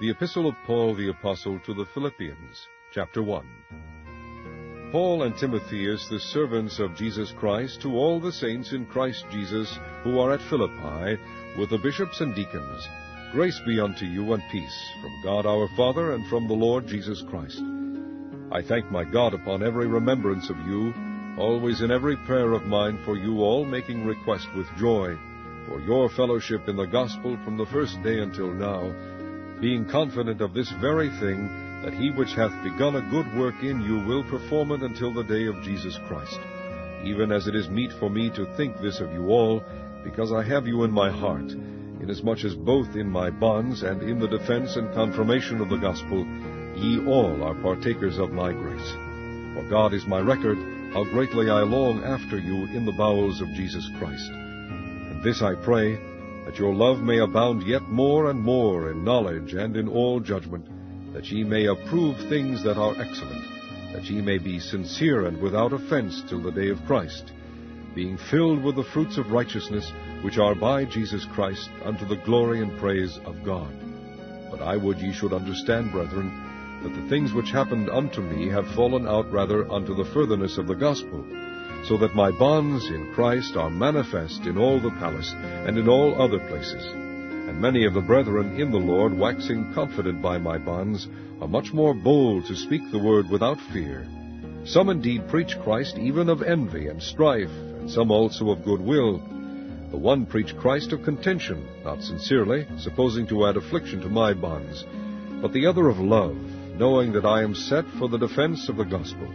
The Epistle of Paul the Apostle to the Philippians, Chapter 1. Paul and Timotheus, the servants of Jesus Christ, to all the saints in Christ Jesus, who are at Philippi, with the bishops and deacons, grace be unto you and peace, from God our Father and from the Lord Jesus Christ. I thank my God upon every remembrance of you, always in every prayer of mine for you all, making request with joy, for your fellowship in the gospel from the first day until now, being confident of this very thing, that he which hath begun a good work in you will perform it until the day of Jesus Christ. Even as it is meet for me to think this of you all, because I have you in my heart, inasmuch as both in my bonds and in the defense and confirmation of the gospel, ye all are partakers of my grace. For God is my record, how greatly I long after you in the bowels of Jesus Christ. And this I pray, that your love may abound yet more and more in knowledge and in all judgment, that ye may approve things that are excellent, that ye may be sincere and without offense till the day of Christ, being filled with the fruits of righteousness, which are by Jesus Christ, unto the glory and praise of God. But I would ye should understand, brethren, that the things which happened unto me have fallen out rather unto the furtherness of the gospel, so that my bonds in Christ are manifest in all the palace, and in all other places. And many of the brethren in the Lord, waxing confident by my bonds, are much more bold to speak the word without fear. Some indeed preach Christ even of envy and strife, and some also of good will. The one preached Christ of contention, not sincerely, supposing to add affliction to my bonds, but the other of love, knowing that I am set for the defense of the gospel.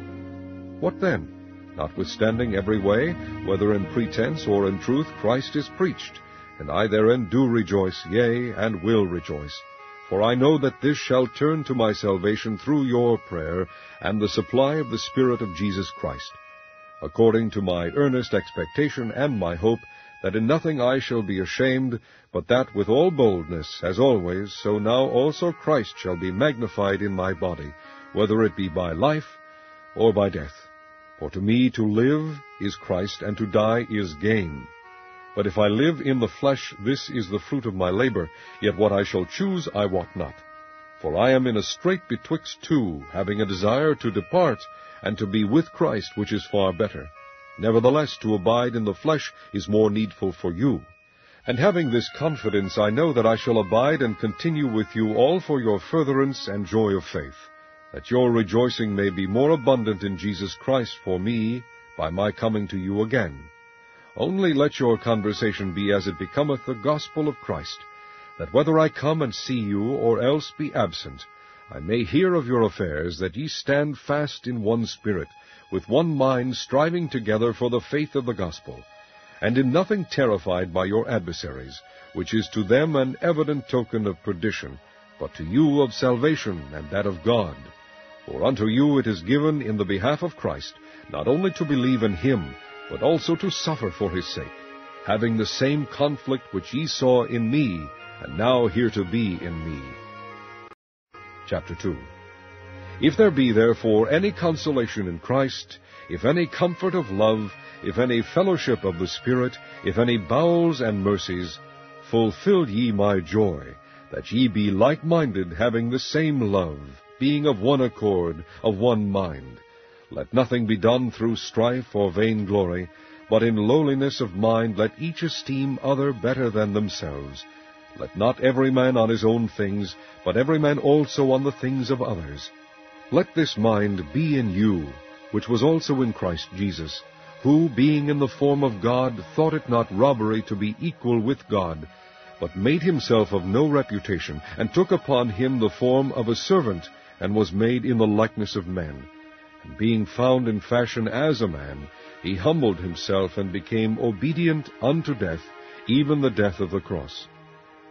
What then? Notwithstanding every way, whether in pretense or in truth, Christ is preached, and I therein do rejoice, yea, and will rejoice. For I know that this shall turn to my salvation through your prayer, and the supply of the Spirit of Jesus Christ, according to my earnest expectation and my hope, that in nothing I shall be ashamed, but that with all boldness, as always, so now also Christ shall be magnified in my body, whether it be by life or by death. For to me to live is Christ, and to die is gain. But if I live in the flesh, this is the fruit of my labor, yet what I shall choose I wot not. For I am in a strait betwixt two, having a desire to depart, and to be with Christ, which is far better. Nevertheless, to abide in the flesh is more needful for you. And having this confidence, I know that I shall abide and continue with you all for your furtherance and joy of faith, that your rejoicing may be more abundant in Jesus Christ for me, by my coming to you again. Only let your conversation be as it becometh the gospel of Christ, that whether I come and see you, or else be absent, I may hear of your affairs, that ye stand fast in one spirit, with one mind striving together for the faith of the gospel, and in nothing terrified by your adversaries, which is to them an evident token of perdition, but to you of salvation, and that of God. For unto you it is given in the behalf of Christ, not only to believe in him, but also to suffer for his sake, having the same conflict which ye saw in me, and now hear to be in me. Chapter 2. If there be therefore any consolation in Christ, if any comfort of love, if any fellowship of the Spirit, if any bowels and mercies, fulfill ye my joy, that ye be like-minded, having the same love, being of one accord, of one mind. Let nothing be done through strife or vainglory, but in lowliness of mind let each esteem other better than themselves. Let not every man on his own things, but every man also on the things of others. Let this mind be in you, which was also in Christ Jesus, who, being in the form of God, thought it not robbery to be equal with God, but made himself of no reputation, and took upon him the form of a servant, and was made in the likeness of men. And being found in fashion as a man, he humbled himself, and became obedient unto death, even the death of the cross.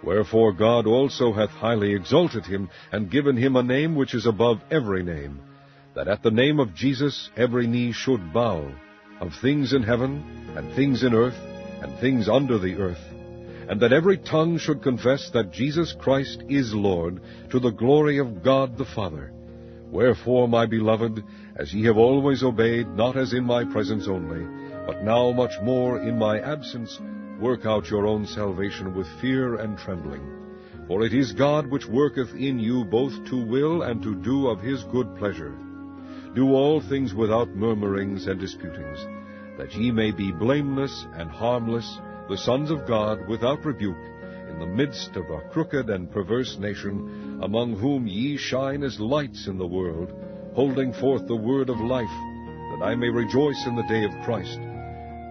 Wherefore God also hath highly exalted him, and given him a name which is above every name, that at the name of Jesus every knee should bow, of things in heaven, and things in earth, and things under the earth, and that every tongue should confess that Jesus Christ is Lord, to the glory of God the Father. Wherefore, my beloved, as ye have always obeyed, not as in my presence only, but now much more in my absence, work out your own salvation with fear and trembling. For it is God which worketh in you both to will and to do of his good pleasure. Do all things without murmurings and disputings, that ye may be blameless and harmless, the sons of God without rebuke, in the midst of a crooked and perverse nation, among whom ye shine as lights in the world, holding forth the word of life, that I may rejoice in the day of Christ,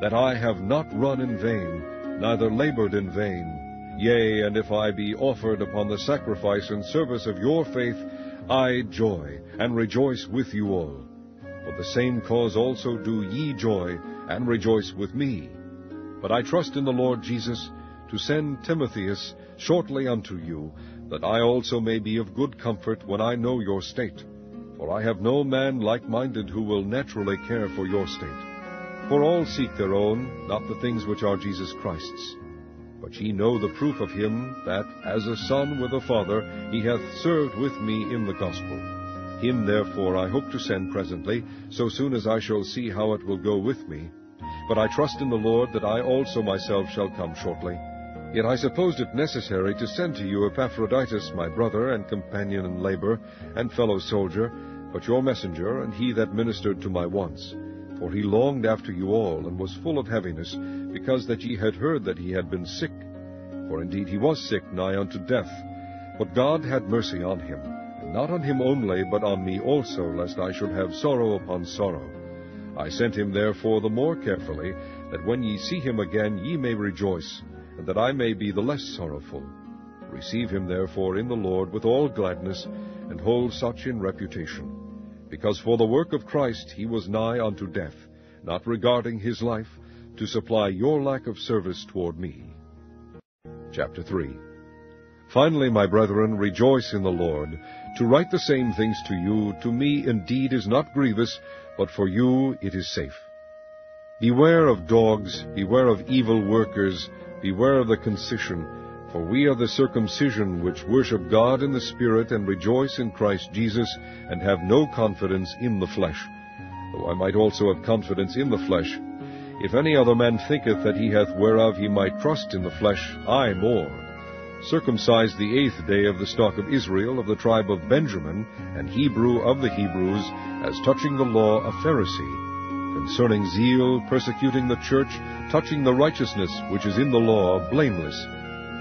that I have not run in vain, neither labored in vain. Yea, and if I be offered upon the sacrifice and service of your faith, I joy, and rejoice with you all. For the same cause also do ye joy, and rejoice with me. But I trust in the Lord Jesus to send Timotheus shortly unto you, that I also may be of good comfort when I know your state. For I have no man like-minded who will naturally care for your state. For all seek their own, not the things which are Jesus Christ's. But ye know the proof of him, that, as a son with a father, he hath served with me in the gospel. Him therefore I hope to send presently, so soon as I shall see how it will go with me. But I trust in the Lord that I also myself shall come shortly. Yet I supposed it necessary to send to you Epaphroditus, my brother, and companion in labor, and fellow soldier, but your messenger, and he that ministered to my wants. For he longed after you all, and was full of heaviness, because that ye had heard that he had been sick. For indeed he was sick nigh unto death. But God had mercy on him, and not on him only, but on me also, lest I should have sorrow upon sorrow. I sent him therefore the more carefully, that when ye see him again ye may rejoice, and that I may be the less sorrowful. Receive him therefore in the Lord with all gladness, and hold such in reputation. Because for the work of Christ he was nigh unto death, not regarding his life, to supply your lack of service toward me. Chapter 3. Finally, my brethren, rejoice in the Lord. To write the same things to you, to me indeed is not grievous, but for you it is safe. Beware of dogs, beware of evil workers, beware of the concision, for we are the circumcision which worship God in the Spirit and rejoice in Christ Jesus, and have no confidence in the flesh. Though I might also have confidence in the flesh. If any other man thinketh that he hath whereof he might trust in the flesh, I more. Circumcised the 8th day of the stock of Israel, of the tribe of Benjamin, and Hebrew of the Hebrews, as touching the law a Pharisee, concerning zeal, persecuting the church, touching the righteousness which is in the law, blameless.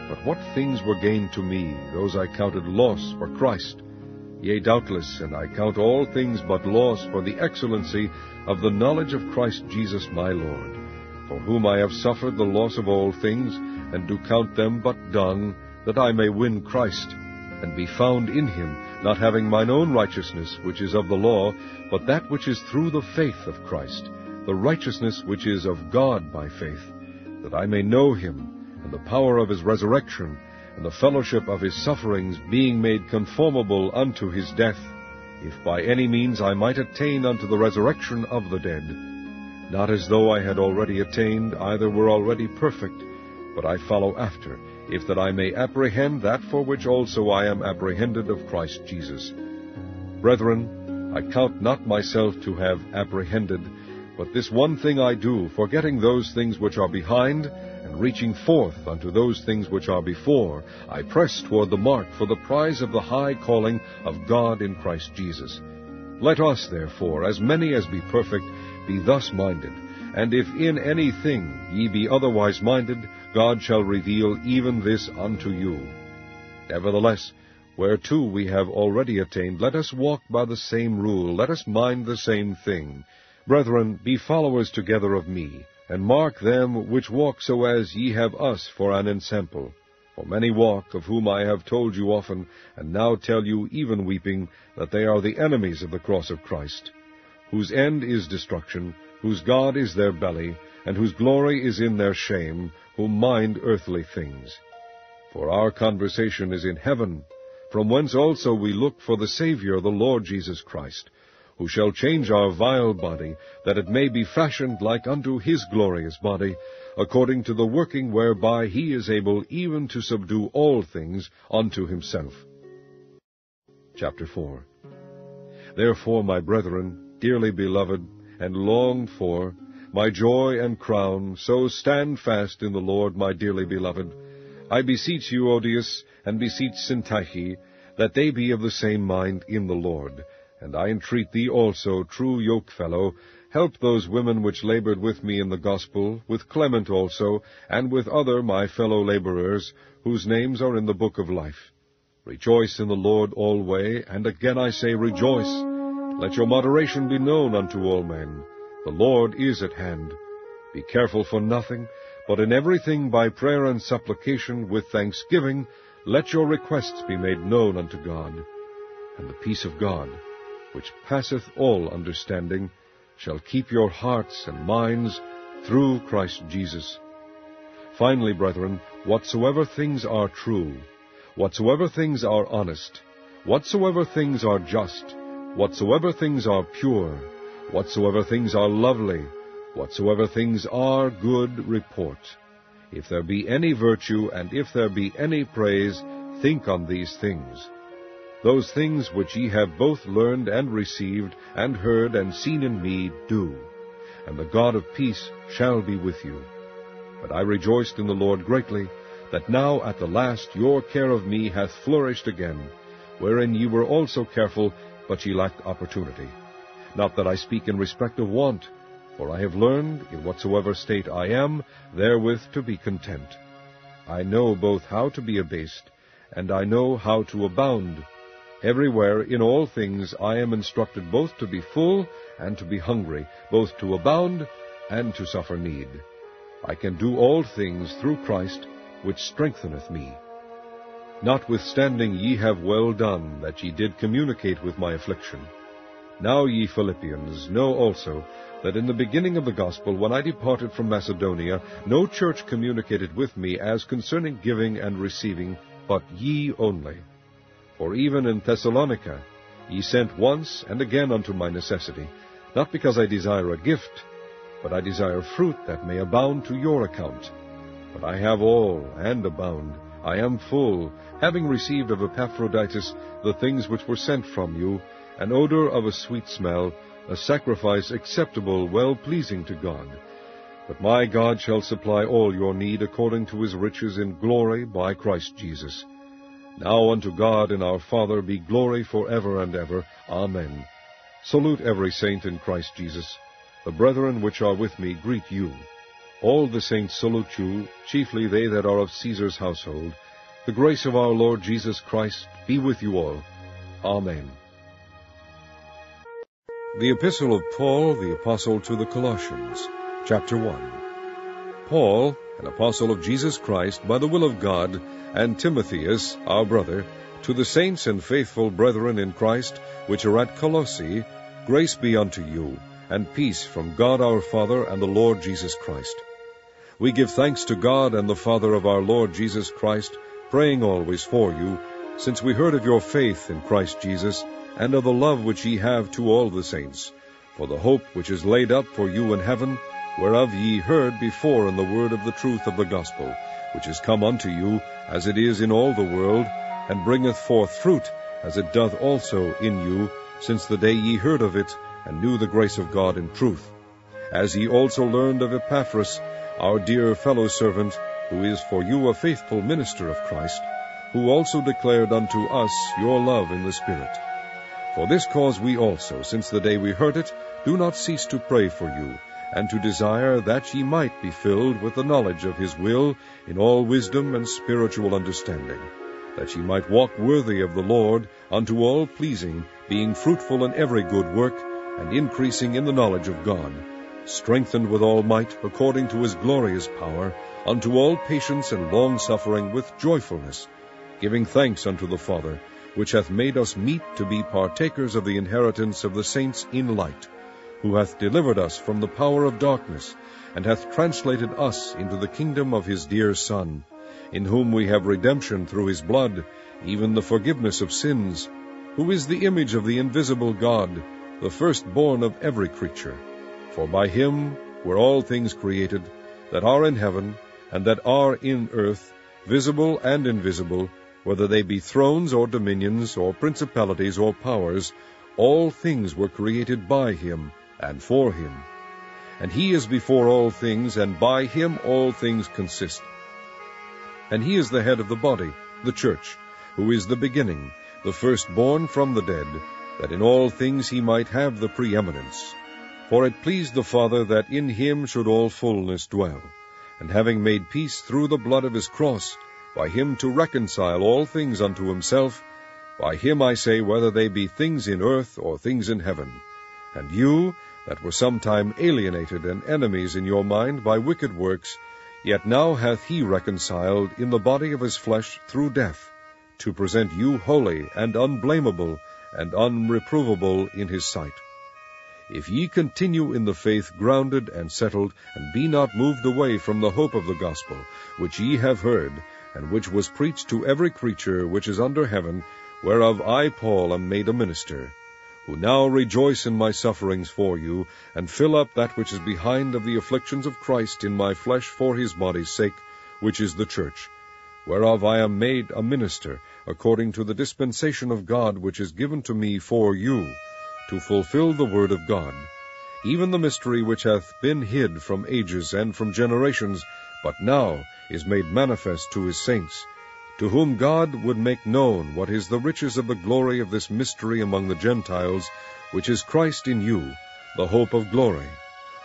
But what things were gained to me, those I counted loss for Christ? Yea, doubtless, and I count all things but loss for the excellency of the knowledge of Christ Jesus my Lord, for whom I have suffered the loss of all things, and do count them but dung, that I may win Christ, and be found in him, not having mine own righteousness, which is of the law, but that which is through the faith of Christ, the righteousness which is of God by faith, that I may know him, and the power of his resurrection, and the fellowship of his sufferings, being made conformable unto his death, if by any means I might attain unto the resurrection of the dead. Not as though I had already attained, either were already perfect, but I follow after, if that I may apprehend that for which also I am apprehended of Christ Jesus. Brethren, I count not myself to have apprehended, but this one thing I do, forgetting those things which are behind, reaching forth unto those things which are before, I press toward the mark for the prize of the high calling of God in Christ Jesus. Let us, therefore, as many as be perfect, be thus minded. And if in any thing ye be otherwise minded, God shall reveal even this unto you. Nevertheless, whereto we have already attained, let us walk by the same rule, let us mind the same thing. Brethren, be followers together of me, and mark them which walk so as ye have us for an ensample. For many walk, of whom I have told you often, and now tell you even weeping, that they are the enemies of the cross of Christ, whose end is destruction, whose God is their belly, and whose glory is in their shame, who mind earthly things. For our conversation is in heaven, from whence also we look for the Saviour, the Lord Jesus Christ, who shall change our vile body, that it may be fashioned like unto his glorious body, according to the working whereby he is able even to subdue all things unto himself. Chapter 4. Therefore, my brethren, dearly beloved, and longed for, my joy and crown, so stand fast in the Lord, my dearly beloved. I beseech you, Euodias, and beseech Syntyche, that they be of the same mind in the Lord. And I entreat thee also, true yokefellow, help those women which labored with me in the gospel, with Clement also, and with other my fellow laborers, whose names are in the book of life. Rejoice in the Lord alway, and again I say, rejoice. Let your moderation be known unto all men. The Lord is at hand. Be careful for nothing, but in everything by prayer and supplication with thanksgiving, let your requests be made known unto God. And the peace of God, which passeth all understanding, shall keep your hearts and minds through Christ Jesus. Finally, brethren, whatsoever things are true, whatsoever things are honest, whatsoever things are just, whatsoever things are pure, whatsoever things are lovely, whatsoever things are good report, if there be any virtue and if there be any praise, think on these things. Those things which ye have both learned and received, and heard and seen in me, do, and the God of peace shall be with you. But I rejoiced in the Lord greatly, that now at the last your care of me hath flourished again, wherein ye were also careful, but ye lacked opportunity. Not that I speak in respect of want, for I have learned, in whatsoever state I am, therewith to be content. I know both how to be abased, and I know how to abound. Everywhere, in all things, I am instructed both to be full and to be hungry, both to abound and to suffer need. I can do all things through Christ, which strengtheneth me. Notwithstanding ye have well done, that ye did communicate with my affliction. Now ye Philippians know also that in the beginning of the gospel, when I departed from Macedonia, no church communicated with me as concerning giving and receiving, but ye only. For even in Thessalonica ye sent once and again unto my necessity, not because I desire a gift, but I desire fruit that may abound to your account. But I have all, and abound. I am full, having received of Epaphroditus the things which were sent from you, an odor of a sweet smell, a sacrifice acceptable, well-pleasing to God. But my God shall supply all your need according to his riches in glory by Christ Jesus. Now unto God and our Father be glory forever and ever. Amen. Salute every saint in Christ Jesus. The brethren which are with me greet you. All the saints salute you, chiefly they that are of Caesar's household. The grace of our Lord Jesus Christ be with you all. Amen. The Epistle of Paul, the Apostle to the Colossians, Chapter 1. Paul, an apostle of Jesus Christ, by the will of God, and Timotheus, our brother, to the saints and faithful brethren in Christ, which are at Colossae, grace be unto you, and peace from God our Father and the Lord Jesus Christ. We give thanks to God and the Father of our Lord Jesus Christ, praying always for you, since we heard of your faith in Christ Jesus, and of the love which ye have to all the saints, for the hope which is laid up for you in heaven, whereof ye heard before in the word of the truth of the gospel, which is come unto you, as it is in all the world, and bringeth forth fruit, as it doth also in you, since the day ye heard of it, and knew the grace of God in truth. As ye also learned of Epaphras, our dear fellow servant, who is for you a faithful minister of Christ, who also declared unto us your love in the Spirit. For this cause we also, since the day we heard it, do not cease to pray for you, and to desire that ye might be filled with the knowledge of his will in all wisdom and spiritual understanding, that ye might walk worthy of the Lord unto all pleasing, being fruitful in every good work, and increasing in the knowledge of God, strengthened with all might according to his glorious power, unto all patience and long-suffering with joyfulness, giving thanks unto the Father, which hath made us meet to be partakers of the inheritance of the saints in light, who hath delivered us from the power of darkness, and hath translated us into the kingdom of his dear Son, in whom we have redemption through his blood, even the forgiveness of sins, who is the image of the invisible God, the firstborn of every creature. For by him were all things created, that are in heaven, and that are in earth, visible and invisible, whether they be thrones or dominions, or principalities or powers, all things were created by him, and for him. And he is before all things, and by him all things consist. and he is the head of the body, the church, who is the beginning, the firstborn from the dead, that in all things he might have the preeminence. For it pleased the Father that in him should all fullness dwell, and having made peace through the blood of his cross, by him to reconcile all things unto himself, by him I say, whether they be things in earth or things in heaven. And you, that were sometime alienated and enemies in your mind by wicked works, yet now hath he reconciled in the body of his flesh through death, to present you holy and unblameable and unreprovable in his sight. If ye continue in the faith, grounded and settled, and be not moved away from the hope of the gospel, which ye have heard, and which was preached to every creature which is under heaven, whereof I, Paul, am made a minister, who now rejoice in my sufferings for you, and fill up that which is behind of the afflictions of Christ in my flesh for his body's sake, which is the church, whereof I am made a minister, according to the dispensation of God which is given to me for you, to fulfill the word of God, even the mystery which hath been hid from ages and from generations, but now is made manifest to his saints, to whom God would make known what is the riches of the glory of this mystery among the Gentiles, which is Christ in you, the hope of glory,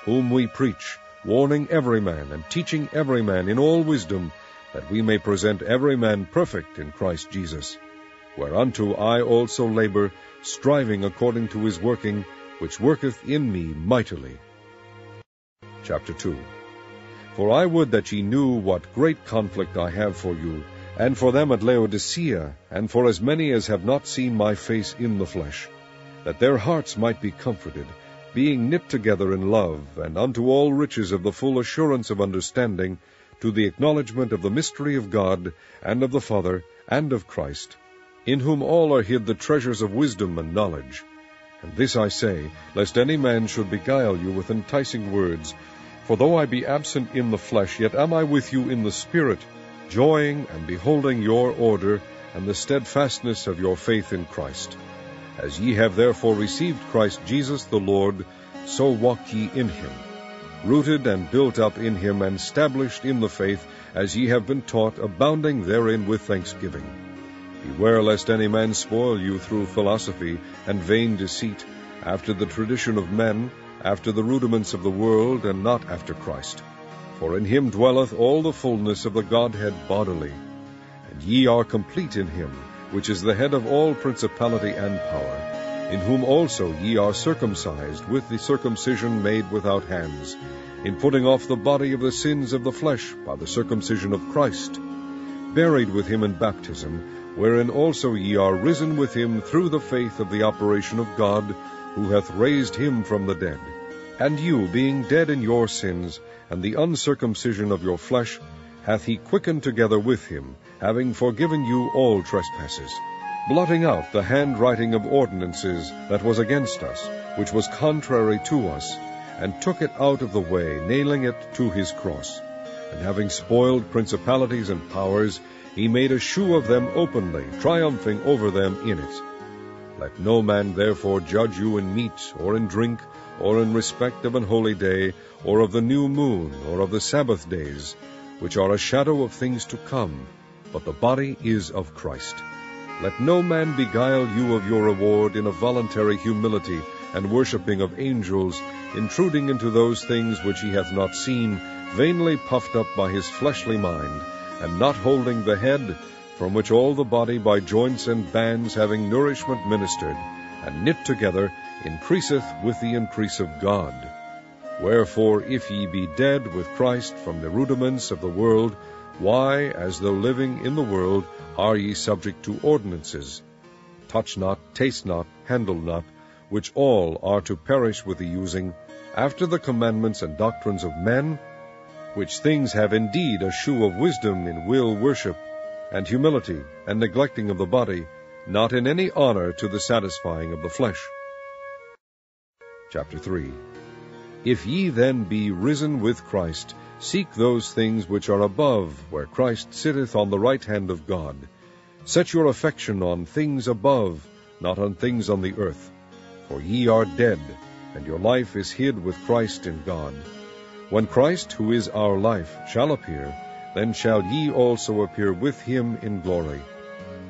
whom we preach, warning every man and teaching every man in all wisdom, that we may present every man perfect in Christ Jesus. Whereunto I also labor, striving according to his working, which worketh in me mightily. Chapter 2. For I would that ye knew what great conflict I have for you, and for them at Laodicea, and for as many as have not seen my face in the flesh, that their hearts might be comforted, being knit together in love, and unto all riches of the full assurance of understanding, to the acknowledgment of the mystery of God, and of the Father, and of Christ, in whom all are hid the treasures of wisdom and knowledge. And this I say, lest any man should beguile you with enticing words. For though I be absent in the flesh, yet am I with you in the Spirit, joying and beholding your order, and the steadfastness of your faith in Christ. As ye have therefore received Christ Jesus the Lord, so walk ye in him, rooted and built up in him, and established in the faith, as ye have been taught, abounding therein with thanksgiving. Beware lest any man spoil you through philosophy and vain deceit, after the tradition of men, after the rudiments of the world, and not after Christ. For in him dwelleth all the fullness of the Godhead bodily. And ye are complete in him, which is the head of all principality and power, in whom also ye are circumcised with the circumcision made without hands, in putting off the body of the sins of the flesh by the circumcision of Christ, buried with him in baptism, wherein also ye are risen with him through the faith of the operation of God, who hath raised him from the dead. And you, being dead in your sins, and the uncircumcision of your flesh, hath he quickened together with him, having forgiven you all trespasses, blotting out the handwriting of ordinances that was against us, which was contrary to us, and took it out of the way, nailing it to his cross. And having spoiled principalities and powers, he made a shew of them openly, triumphing over them in it. Let no man therefore judge you in meat, or in drink, or in respect of an holy day, or of the new moon, or of the Sabbath days, which are a shadow of things to come, but the body is of Christ. Let no man beguile you of your reward in a voluntary humility and worshipping of angels, intruding into those things which he hath not seen, vainly puffed up by his fleshly mind, and not holding the head, from which all the body by joints and bands, having nourishment ministered, and knit together, increaseth with the increase of God. Wherefore, if ye be dead with Christ from the rudiments of the world, why, as though living in the world, are ye subject to ordinances? Touch not, taste not, handle not, which all are to perish with the using, after the commandments and doctrines of men, which things have indeed a shew of wisdom in will worship, and humility, and neglecting of the body, not in any honor to the satisfying of the flesh. Chapter 3. If ye then be risen with Christ, seek those things which are above, where Christ sitteth on the right hand of God. Set your affection on things above, not on things on the earth. For ye are dead, and your life is hid with Christ in God. When Christ, who is our life, shall appear, then shall ye also appear with him in glory.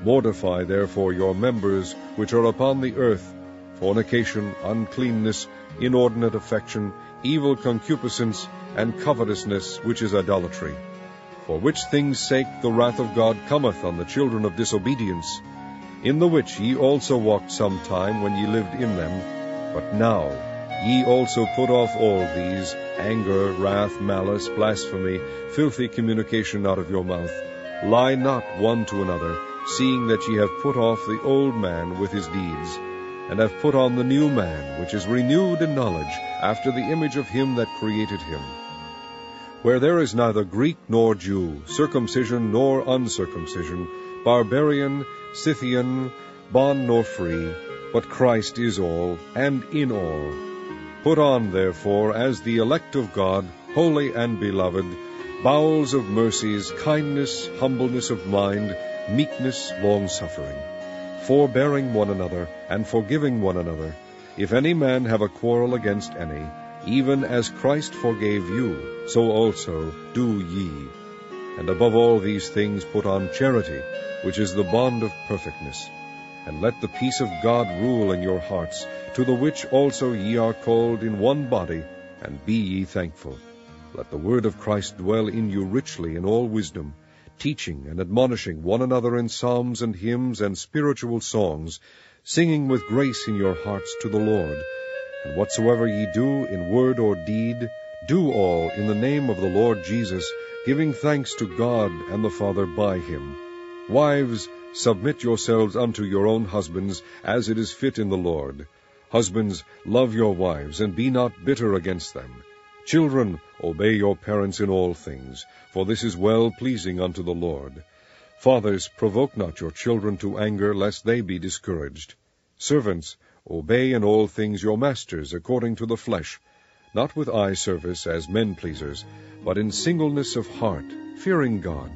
Mortify therefore your members which are upon the earth, fornication, uncleanness, inordinate affection, evil concupiscence, and covetousness, which is idolatry. For which things' sake the wrath of God cometh on the children of disobedience, in the which ye also walked some time when ye lived in them. But now ye also put off all these, anger, wrath, malice, blasphemy, filthy communication out of your mouth. Lie not one to another, seeing that ye have put off the old man with his deeds, and have put on the new man, which is renewed in knowledge, after the image of him that created him. Where there is neither Greek nor Jew, circumcision nor uncircumcision, barbarian, Scythian, bond nor free, but Christ is all, and in all. Put on, therefore, as the elect of God, holy and beloved, bowels of mercies, kindness, humbleness of mind, meekness, long-suffering, forbearing one another, and forgiving one another, if any man have a quarrel against any, even as Christ forgave you, so also do ye. And above all these things put on charity, which is the bond of perfectness. And let the peace of God rule in your hearts, to the which also ye are called in one body, and be ye thankful. Let the word of Christ dwell in you richly in all wisdom, teaching and admonishing one another in psalms and hymns and spiritual songs, singing with grace in your hearts to the Lord. And whatsoever ye do in word or deed, do all in the name of the Lord Jesus, giving thanks to God and the Father by him. Wives, submit yourselves unto your own husbands, as it is fit in the Lord. Husbands, love your wives, and be not bitter against them. Children, obey your parents in all things, for this is well-pleasing unto the Lord. Fathers, provoke not your children to anger, lest they be discouraged. Servants, obey in all things your masters according to the flesh, not with eye service as men-pleasers, but in singleness of heart, fearing God.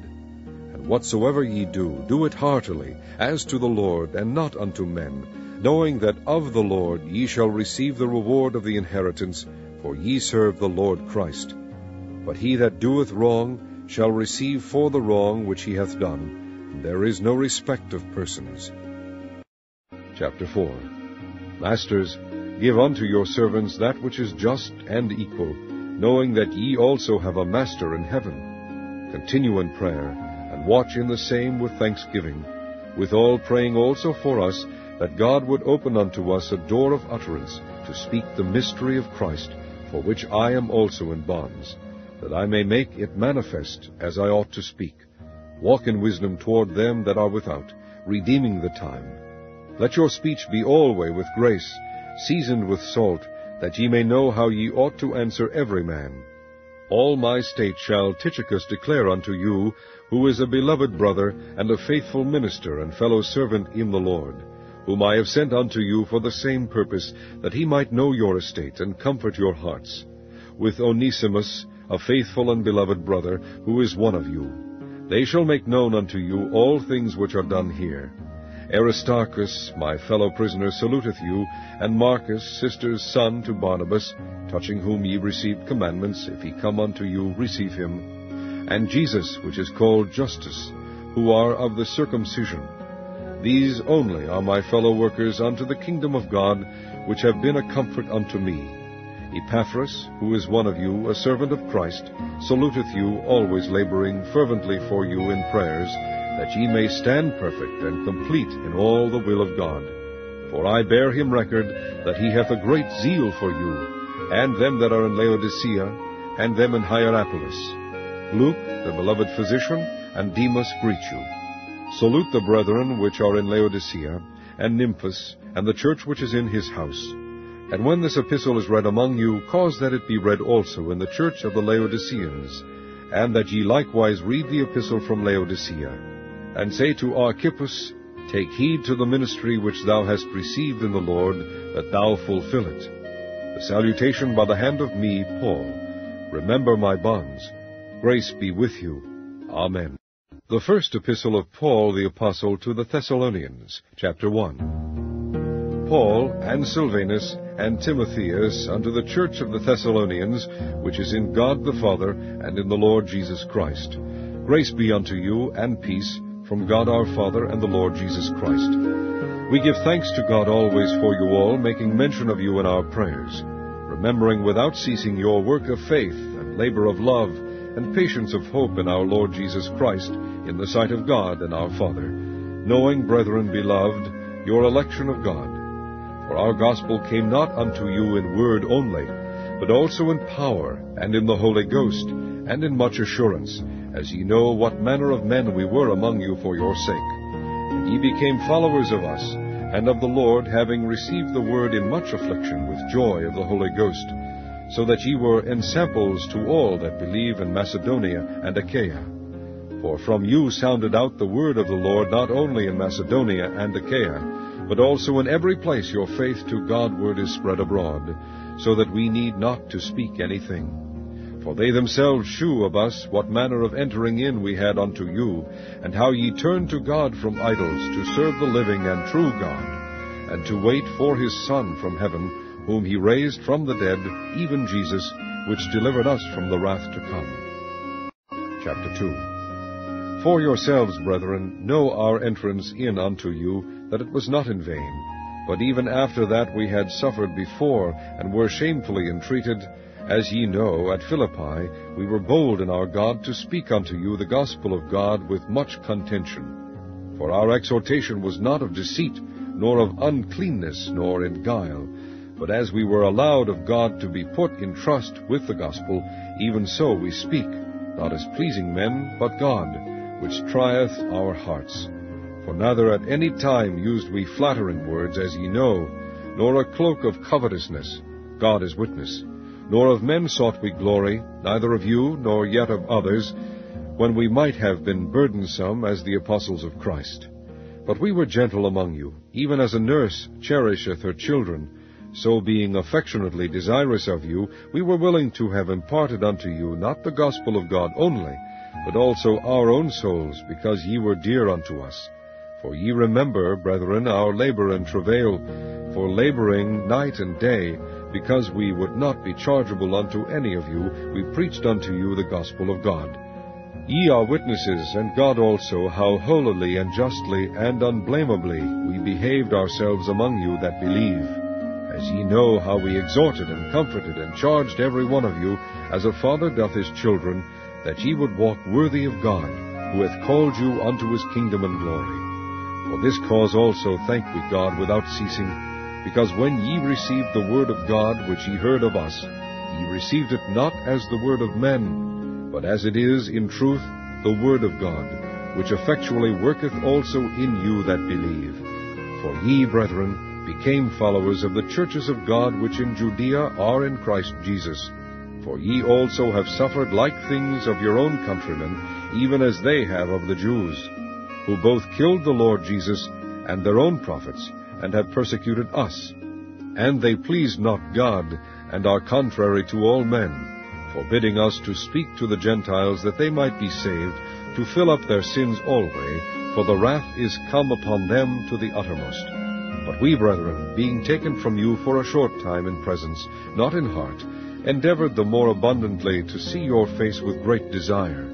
And whatsoever ye do, do it heartily, as to the Lord, and not unto men, knowing that of the Lord ye shall receive the reward of the inheritance, for ye serve the Lord Christ. But he that doeth wrong shall receive for the wrong which he hath done, and there is no respect of persons. Chapter 4. Masters, give unto your servants that which is just and equal, knowing that ye also have a master in heaven. Continue in prayer, and watch in the same with thanksgiving, withal praying also for us, that God would open unto us a door of utterance, to speak the mystery of Christ, for which I am also in bonds, that I may make it manifest as I ought to speak. Walk in wisdom toward them that are without, redeeming the time. Let your speech be alway with grace, seasoned with salt, that ye may know how ye ought to answer every man. All my state shall Tychicus declare unto you, who is a beloved brother, and a faithful minister and fellow servant in the Lord, whom I have sent unto you for the same purpose, that he might know your estate and comfort your hearts. With Onesimus, a faithful and beloved brother, who is one of you, they shall make known unto you all things which are done here. Aristarchus, my fellow prisoner, saluteth you, and Marcus, sister's son to Barnabas, touching whom ye received commandments, if he come unto you, receive him, and Jesus, which is called Justus, who are of the circumcision. These only are my fellow workers unto the kingdom of God, which have been a comfort unto me. Epaphras, who is one of you, a servant of Christ, saluteth you, always laboring fervently for you in prayers, that ye may stand perfect and complete in all the will of God. For I bear him record that he hath a great zeal for you, and them that are in Laodicea, and them in Hierapolis. Luke, the beloved physician, and Demas greet you. Salute the brethren which are in Laodicea, and Nymphas, and the church which is in his house. And when this epistle is read among you, cause that it be read also in the church of the Laodiceans, and that ye likewise read the epistle from Laodicea. And say to Archippus, Take heed to the ministry which thou hast received in the Lord, that thou fulfill it. The salutation by the hand of me, Paul. Remember my bonds. Grace be with you. Amen. The First Epistle of Paul the Apostle to the Thessalonians, Chapter 1. Paul, and Silvanus, and Timotheus, unto the church of the Thessalonians, which is in God the Father, and in the Lord Jesus Christ. Grace be unto you, and peace, from God our Father and the Lord Jesus Christ. We give thanks to God always for you all, making mention of you in our prayers, remembering without ceasing your work of faith, and labor of love, and patience of hope in our Lord Jesus Christ, in the sight of God and our Father, knowing, brethren beloved, your election of God. For our gospel came not unto you in word only, but also in power, and in the Holy Ghost, and in much assurance, as ye know what manner of men we were among you for your sake. And ye became followers of us, and of the Lord, having received the word in much affliction with joy of the Holy Ghost, so that ye were ensamples to all that believe in Macedonia and Achaia. For from you sounded out the word of the Lord, not only in Macedonia and Achaia, but also in every place your faith to Godward is spread abroad, so that we need not to speak anything. For they themselves shew of us what manner of entering in we had unto you, and how ye turned to God from idols to serve the living and true God, and to wait for his Son from heaven, whom he raised from the dead, even Jesus, which delivered us from the wrath to come. Chapter 2. For yourselves, brethren, know our entrance in unto you, that it was not in vain. But even after that we had suffered before, and were shamefully entreated, as ye know, at Philippi we were bold in our God to speak unto you the gospel of God with much contention. For our exhortation was not of deceit, nor of uncleanness, nor in guile, but as we were allowed of God to be put in trust with the gospel, even so we speak, not as pleasing men, but God, which trieth our hearts. For neither at any time used we flattering words, as ye know, nor a cloak of covetousness, God is witness. Nor of men sought we glory, neither of you, nor yet of others, when we might have been burdensome as the apostles of Christ. But we were gentle among you, even as a nurse cherisheth her children. So being affectionately desirous of you, we were willing to have imparted unto you not the gospel of God only, but also our own souls, because ye were dear unto us. For ye remember, brethren, our labor and travail, for laboring night and day, because we would not be chargeable unto any of you, we preached unto you the gospel of God. Ye are witnesses, and God also, how holily and justly and unblameably we behaved ourselves among you that believe. As ye know how we exhorted and comforted and charged every one of you, as a father doth his children, that ye would walk worthy of God, who hath called you unto his kingdom and glory. For this cause also thank we God without ceasing, because when ye received the word of God which ye heard of us, ye received it not as the word of men, but as it is in truth the word of God, which effectually worketh also in you that believe. For ye, brethren, became followers of the churches of God which in Judea are in Christ Jesus. For ye also have suffered like things of your own countrymen, even as they have of the Jews, who both killed the Lord Jesus and their own prophets, and have persecuted us. And they please not God, and are contrary to all men, forbidding us to speak to the Gentiles that they might be saved, to fill up their sins always, for the wrath is come upon them to the uttermost. But we, brethren, being taken from you for a short time in presence, not in heart, endeavored the more abundantly to see your face with great desire.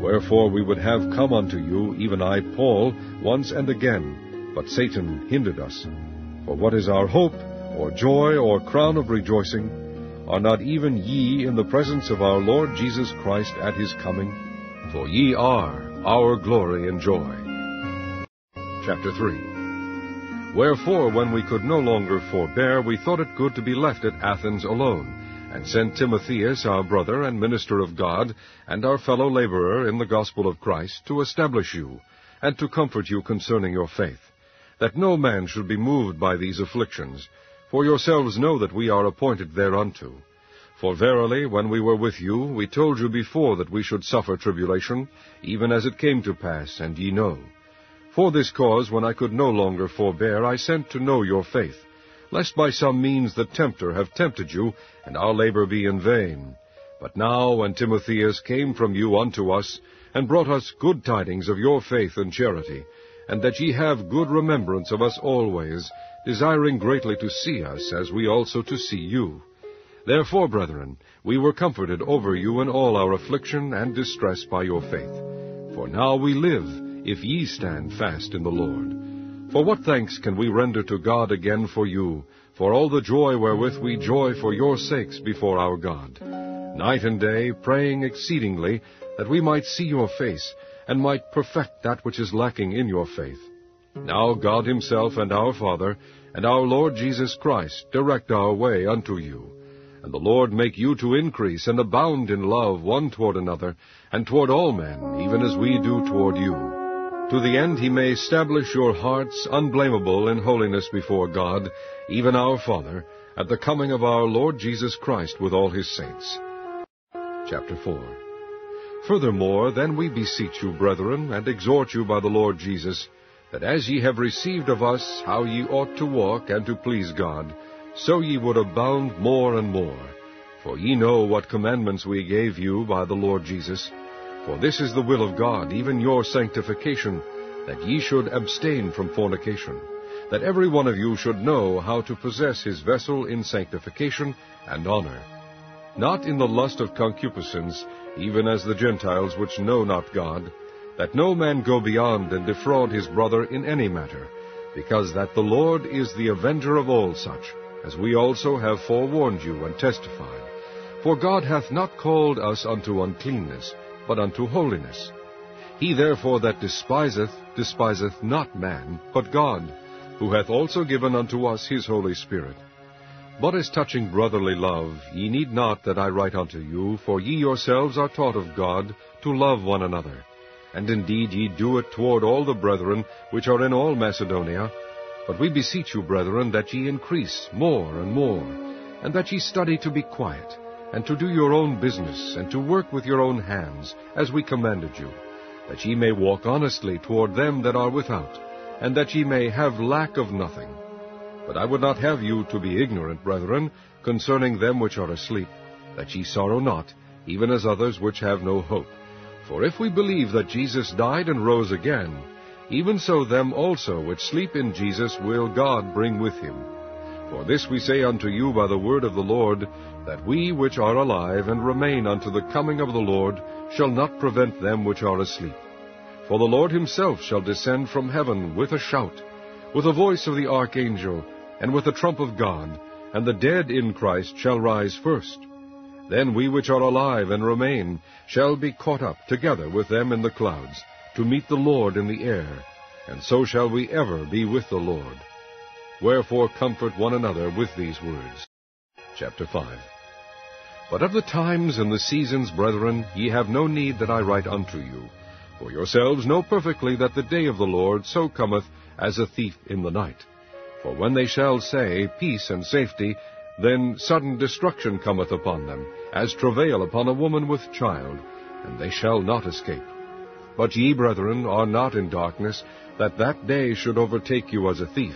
Wherefore we would have come unto you, even I, Paul, once and again, but Satan hindered us. For what is our hope, or joy, or crown of rejoicing? Are not even ye in the presence of our Lord Jesus Christ at his coming? For ye are our glory and joy. Chapter 3. Wherefore, when we could no longer forbear, we thought it good to be left at Athens alone, and sent Timotheus, our brother and minister of God, and our fellow laborer in the gospel of Christ, to establish you, and to comfort you concerning your faith, that no man should be moved by these afflictions, for yourselves know that we are appointed thereunto. For verily, when we were with you, we told you before that we should suffer tribulation, even as it came to pass, and ye know. For this cause, when I could no longer forbear, I sent to know your faith, lest by some means the tempter have tempted you, and our labor be in vain. But now, when Timotheus came from you unto us, and brought us good tidings of your faith and charity, and that ye have good remembrance of us always, desiring greatly to see us, as we also to see you. Therefore, brethren, we were comforted over you in all our affliction and distress by your faith. For now we live, if ye stand fast in the Lord. For what thanks can we render to God again for you, for all the joy wherewith we joy for your sakes before our God, night and day praying exceedingly, that we might see your face, and might perfect that which is lacking in your faith. Now God himself and our Father, and our Lord Jesus Christ, direct our way unto you. And the Lord make you to increase and abound in love one toward another, and toward all men, even as we do toward you. To the end he may establish your hearts unblameable in holiness before God, even our Father, at the coming of our Lord Jesus Christ with all his saints. Chapter 4. Furthermore, then we beseech you, brethren, and exhort you by the Lord Jesus, that as ye have received of us how ye ought to walk and to please God, so ye would abound more and more. For ye know what commandments we gave you by the Lord Jesus. For this is the will of God, even your sanctification, that ye should abstain from fornication, that every one of you should know how to possess his vessel in sanctification and honor, not in the lust of concupiscence, even as the Gentiles which know not God, that no man go beyond and defraud his brother in any matter, because that the Lord is the avenger of all such, as we also have forewarned you and testified. For God hath not called us unto uncleanness, but unto holiness. He therefore that despiseth, despiseth not man, but God, who hath also given unto us his Holy Spirit. But as touching brotherly love, ye need not that I write unto you, for ye yourselves are taught of God to love one another. And indeed ye do it toward all the brethren which are in all Macedonia. But we beseech you, brethren, that ye increase more and more, and that ye study to be quiet, and to do your own business, and to work with your own hands, as we commanded you, that ye may walk honestly toward them that are without, and that ye may have lack of nothing. But I would not have you to be ignorant, brethren, concerning them which are asleep, that ye sorrow not, even as others which have no hope. For if we believe that Jesus died and rose again, even so them also which sleep in Jesus will God bring with him. For this we say unto you by the word of the Lord, that we which are alive and remain unto the coming of the Lord shall not prevent them which are asleep. For the Lord himself shall descend from heaven with a shout, with the voice of the archangel, and with the trump of God, and the dead in Christ shall rise first. Then we which are alive and remain shall be caught up together with them in the clouds, to meet the Lord in the air, and so shall we ever be with the Lord. Wherefore comfort one another with these words. Chapter 5. But of the times and the seasons, brethren, ye have no need that I write unto you. For yourselves know perfectly that the day of the Lord so cometh as a thief in the night. For when they shall say, Peace and safety, then sudden destruction cometh upon them, as travail upon a woman with child, and they shall not escape. But ye, brethren, are not in darkness, that that day should overtake you as a thief.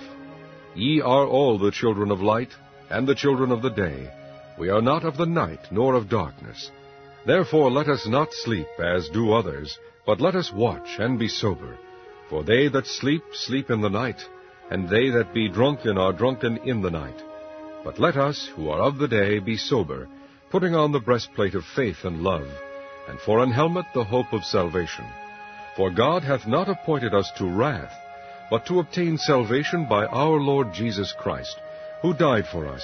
Ye are all the children of light, and the children of the day. We are not of the night, nor of darkness. Therefore let us not sleep, as do others, but let us watch and be sober. For they that sleep, sleep in the night, and they that be drunken are drunken in the night. But let us, who are of the day, be sober, putting on the breastplate of faith and love, and for an helmet the hope of salvation. For God hath not appointed us to wrath, but to obtain salvation by our Lord Jesus Christ, who died for us,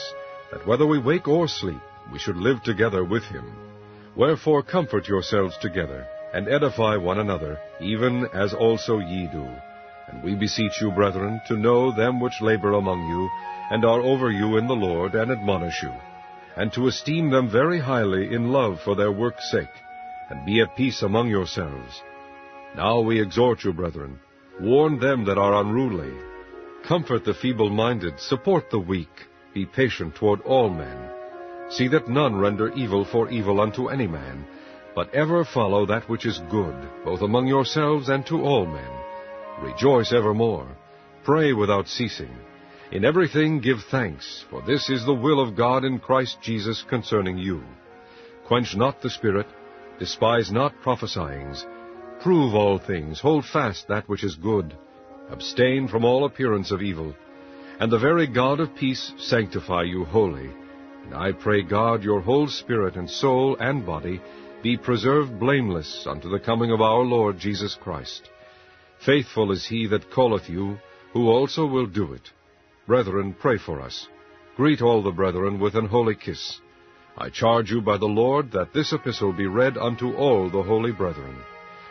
that whether we wake or sleep, we should live together with him. Wherefore comfort yourselves together, and edify one another, even as also ye do. And we beseech you, brethren, to know them which labor among you, and are over you in the Lord, and admonish you, and to esteem them very highly in love for their work's sake, and be at peace among yourselves. Now we exhort you, brethren, warn them that are unruly, comfort the feeble-minded, support the weak, be patient toward all men. See that none render evil for evil unto any man, but ever follow that which is good, both among yourselves and to all men. Rejoice evermore, pray without ceasing. In everything give thanks, for this is the will of God in Christ Jesus concerning you. Quench not the Spirit, despise not prophesyings. Prove all things, hold fast that which is good, abstain from all appearance of evil. And the very God of peace sanctify you wholly. And I pray God your whole spirit and soul and body be preserved blameless unto the coming of our Lord Jesus Christ. Faithful is he that calleth you, who also will do it. Brethren, pray for us. Greet all the brethren with an holy kiss. I charge you by the Lord that this epistle be read unto all the holy brethren.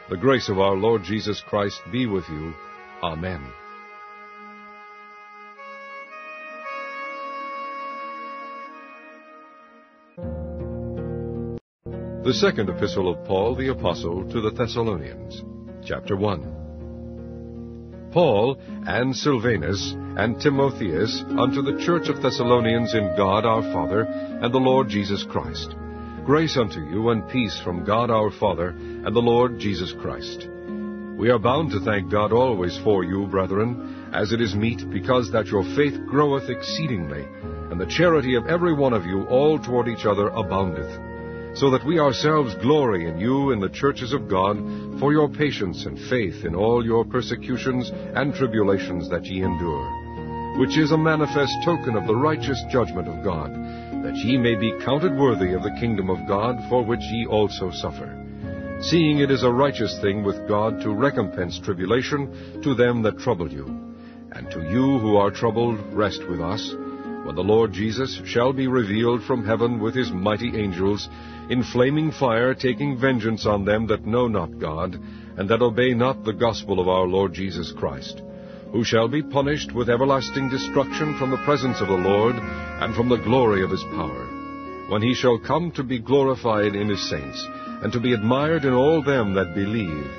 The grace of our Lord Jesus Christ be with you. Amen. The Second Epistle of Paul the Apostle to the Thessalonians, Chapter 1. Paul, and Silvanus, and Timotheus, unto the church of Thessalonians in God our Father, and the Lord Jesus Christ. Grace unto you, and peace from God our Father, and the Lord Jesus Christ. We are bound to thank God always for you, brethren, as it is meet, because that your faith groweth exceedingly, and the charity of every one of you all toward each other aboundeth. So that we ourselves glory in you in the churches of God for your patience and faith in all your persecutions and tribulations that ye endure, which is a manifest token of the righteous judgment of God, that ye may be counted worthy of the kingdom of God for which ye also suffer, seeing it is a righteous thing with God to recompense tribulation to them that trouble you, and to you who are troubled rest with us, when the Lord Jesus shall be revealed from heaven with his mighty angels, in flaming fire taking vengeance on them that know not God, and that obey not the gospel of our Lord Jesus Christ, who shall be punished with everlasting destruction from the presence of the Lord, and from the glory of his power, when he shall come to be glorified in his saints, and to be admired in all them that believe,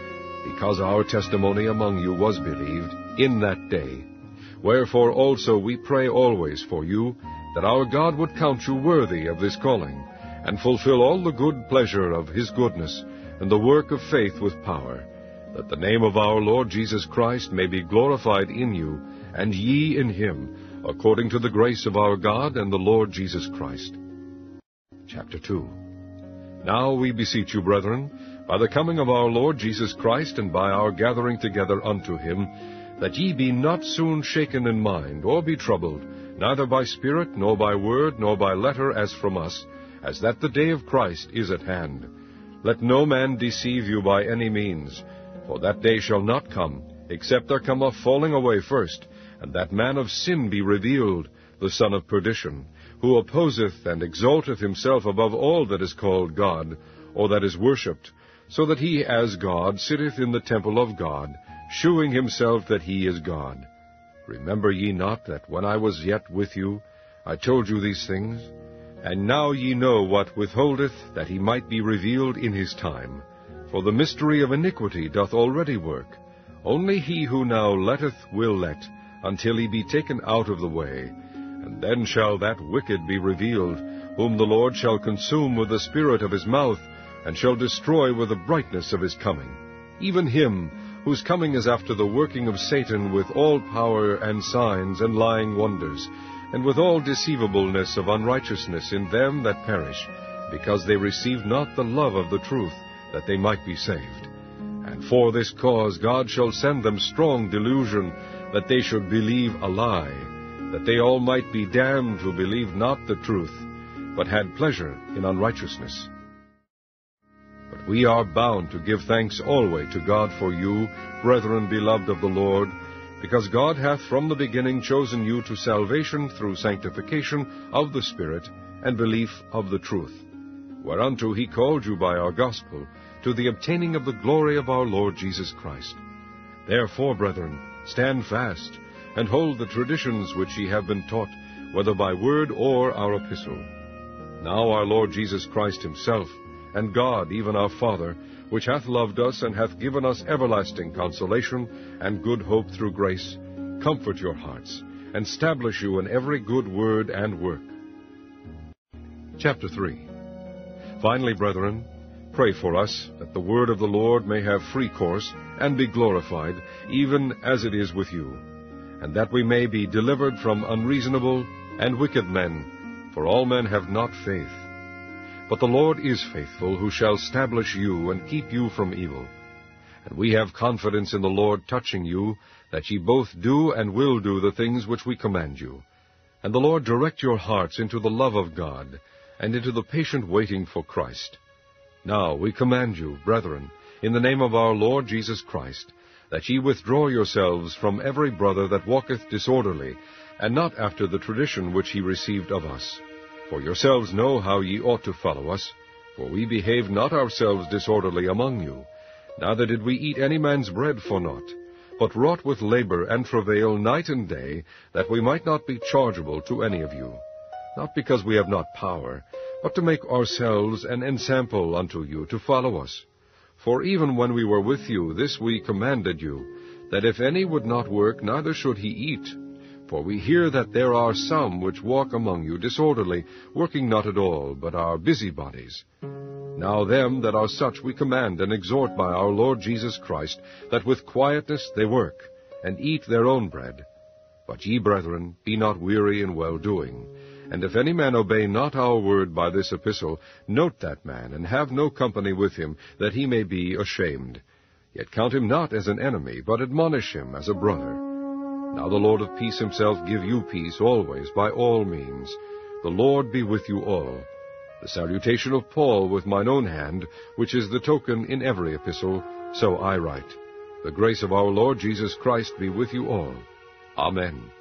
because our testimony among you was believed in that day. Wherefore also we pray always for you, that our God would count you worthy of this calling, and fulfill all the good pleasure of his goodness, and the work of faith with power, that the name of our Lord Jesus Christ may be glorified in you, and ye in him, according to the grace of our God and the Lord Jesus Christ. Chapter 2. Now we beseech you, brethren, by the coming of our Lord Jesus Christ, and by our gathering together unto him, that ye be not soon shaken in mind, or be troubled, neither by spirit, nor by word, nor by letter, as from us, as that the day of Christ is at hand. Let no man deceive you by any means, for that day shall not come, except there come a falling away first, and that man of sin be revealed, the son of perdition, who opposeth and exalteth himself above all that is called God, or that is worshipped, so that he as God sitteth in the temple of God, shewing himself that he is God. Remember ye not that when I was yet with you, I told you these things? And now ye know what withholdeth, that he might be revealed in his time. For the mystery of iniquity doth already work. Only he who now letteth will let, until he be taken out of the way. And then shall that wicked be revealed, whom the Lord shall consume with the spirit of his mouth, and shall destroy with the brightness of his coming. Even him, whose coming is after the working of Satan with all power and signs and lying wonders, and with all deceivableness of unrighteousness in them that perish, because they received not the love of the truth, that they might be saved. And for this cause God shall send them strong delusion, that they should believe a lie, that they all might be damned who believed not the truth, but had pleasure in unrighteousness. But we are bound to give thanks always to God for you, brethren beloved of the Lord, because God hath from the beginning chosen you to salvation through sanctification of the Spirit and belief of the truth, whereunto he called you by our gospel, to the obtaining of the glory of our Lord Jesus Christ. Therefore, brethren, stand fast, and hold the traditions which ye have been taught, whether by word or our epistle. Now our Lord Jesus Christ himself, and God, even our Father, which hath loved us and hath given us everlasting consolation and good hope through grace, comfort your hearts, and establish you in every good word and work. Chapter 3. Finally, brethren, pray for us, that the word of the Lord may have free course, and be glorified, even as it is with you, and that we may be delivered from unreasonable and wicked men, for all men have not faith. But the Lord is faithful, who shall establish you and keep you from evil. And we have confidence in the Lord touching you, that ye both do and will do the things which we command you. And the Lord direct your hearts into the love of God, and into the patient waiting for Christ. Now we command you, brethren, in the name of our Lord Jesus Christ, that ye withdraw yourselves from every brother that walketh disorderly, and not after the tradition which he received of us. For yourselves know how ye ought to follow us, for we behaved not ourselves disorderly among you, neither did we eat any man's bread for naught, but wrought with labor and travail night and day, that we might not be chargeable to any of you. Not because we have not power, but to make ourselves an ensample unto you to follow us. For even when we were with you, this we commanded you, that if any would not work, neither should he eat. For we hear that there are some which walk among you disorderly, working not at all, but are busybodies. Now them that are such we command and exhort by our Lord Jesus Christ, that with quietness they work, and eat their own bread. But ye, brethren, be not weary in well-doing. And if any man obey not our word by this epistle, note that man, and have no company with him, that he may be ashamed. Yet count him not as an enemy, but admonish him as a brother. Now the Lord of peace himself give you peace always, by all means. The Lord be with you all. The salutation of Paul with mine own hand, which is the token in every epistle, so I write. The grace of our Lord Jesus Christ be with you all. Amen.